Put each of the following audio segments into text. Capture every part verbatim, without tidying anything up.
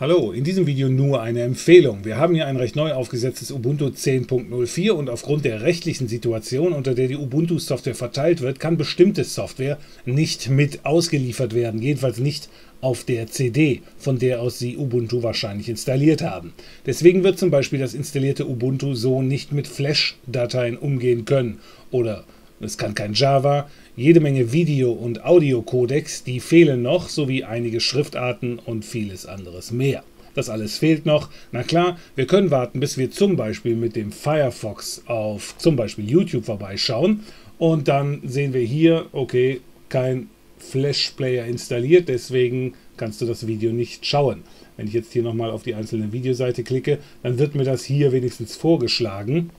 Hallo, in diesem Video nur eine Empfehlung. Wir haben hier ein recht neu aufgesetztes Ubuntu zehn Punkt null vier und aufgrund der rechtlichen Situation, unter der die Ubuntu-Software verteilt wird, kann bestimmte Software nicht mit ausgeliefert werden, jedenfalls nicht auf der C D, von der aus Sie Ubuntu wahrscheinlich installiert haben. Deswegen wird zum Beispiel das installierte Ubuntu so nicht mit Flash-Dateien umgehen können oder es kann kein Java, jede Menge Video- und Audio-Codecs, die fehlen noch, sowie einige Schriftarten und vieles anderes mehr. Das alles fehlt noch. Na klar, wir können warten, bis wir zum Beispiel mit dem Firefox auf zum Beispiel YouTube vorbeischauen und dann sehen wir hier, okay, kein Flash-Player installiert, deswegen kannst du das Video nicht schauen. Wenn ich jetzt hier nochmal auf die einzelne Videoseite klicke, dann wird mir das hier wenigstens vorgeschlagen.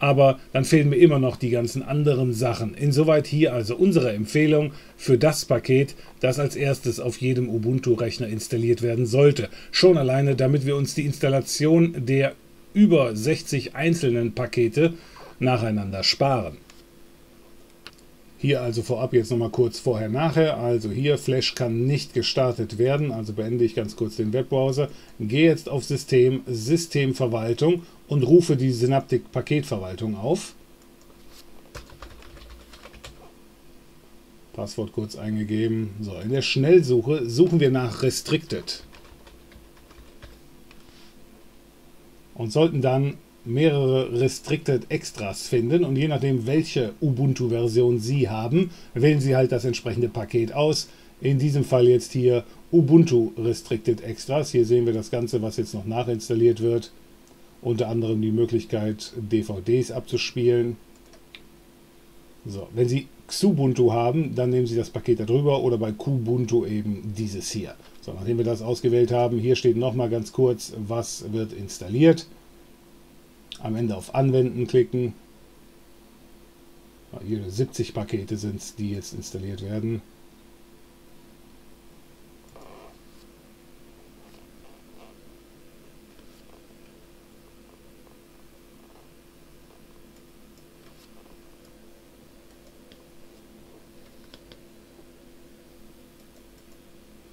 Aber dann fehlen mir immer noch die ganzen anderen Sachen. Insoweit hier also unsere Empfehlung für das Paket, das als erstes auf jedem Ubuntu-Rechner installiert werden sollte. Schon alleine, damit wir uns die Installation der über sechzig einzelnen Pakete nacheinander sparen. Hier also vorab jetzt nochmal kurz vorher, nachher. Also hier, Flash kann nicht gestartet werden. Also beende ich ganz kurz den Webbrowser. Gehe jetzt auf System, Systemverwaltung und rufe die Synaptic Paketverwaltung auf. Passwort kurz eingegeben. So, in der Schnellsuche suchen wir nach Restricted. Und sollten dann mehrere Restricted Extras finden und je nachdem, welche Ubuntu-Version Sie haben, wählen Sie halt das entsprechende Paket aus. In diesem Fall jetzt hier Ubuntu Restricted Extras. Hier sehen wir das Ganze, was jetzt noch nachinstalliert wird. Unter anderem die Möglichkeit, D V Ds abzuspielen. So, wenn Sie Xubuntu haben, dann nehmen Sie das Paket darüber oder bei Kubuntu eben dieses hier. So, nachdem wir das ausgewählt haben, hier steht nochmal ganz kurz, was wird installiert. Am Ende auf Anwenden klicken. Hier siebzig Pakete sind es, die jetzt installiert werden.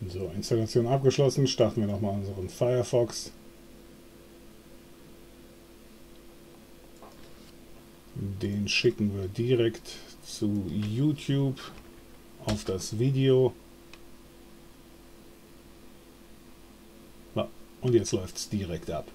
So, Installation abgeschlossen. Starten wir nochmal unseren Firefox. Den schicken wir direkt zu YouTube auf das Video. Und jetzt läuft es direkt ab.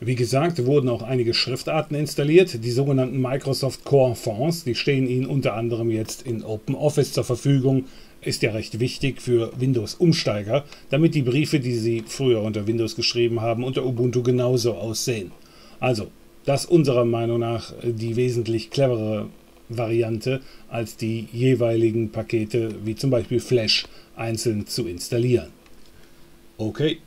Wie gesagt, wurden auch einige Schriftarten installiert, die sogenannten Microsoft Core Fonts. Die stehen Ihnen unter anderem jetzt in OpenOffice zur Verfügung. Ist ja recht wichtig für Windows-Umsteiger, damit die Briefe, die Sie früher unter Windows geschrieben haben, unter Ubuntu genauso aussehen. Also, das ist unserer Meinung nach die wesentlich cleverere Variante, als die jeweiligen Pakete, wie zum Beispiel Flash, einzeln zu installieren. Okay.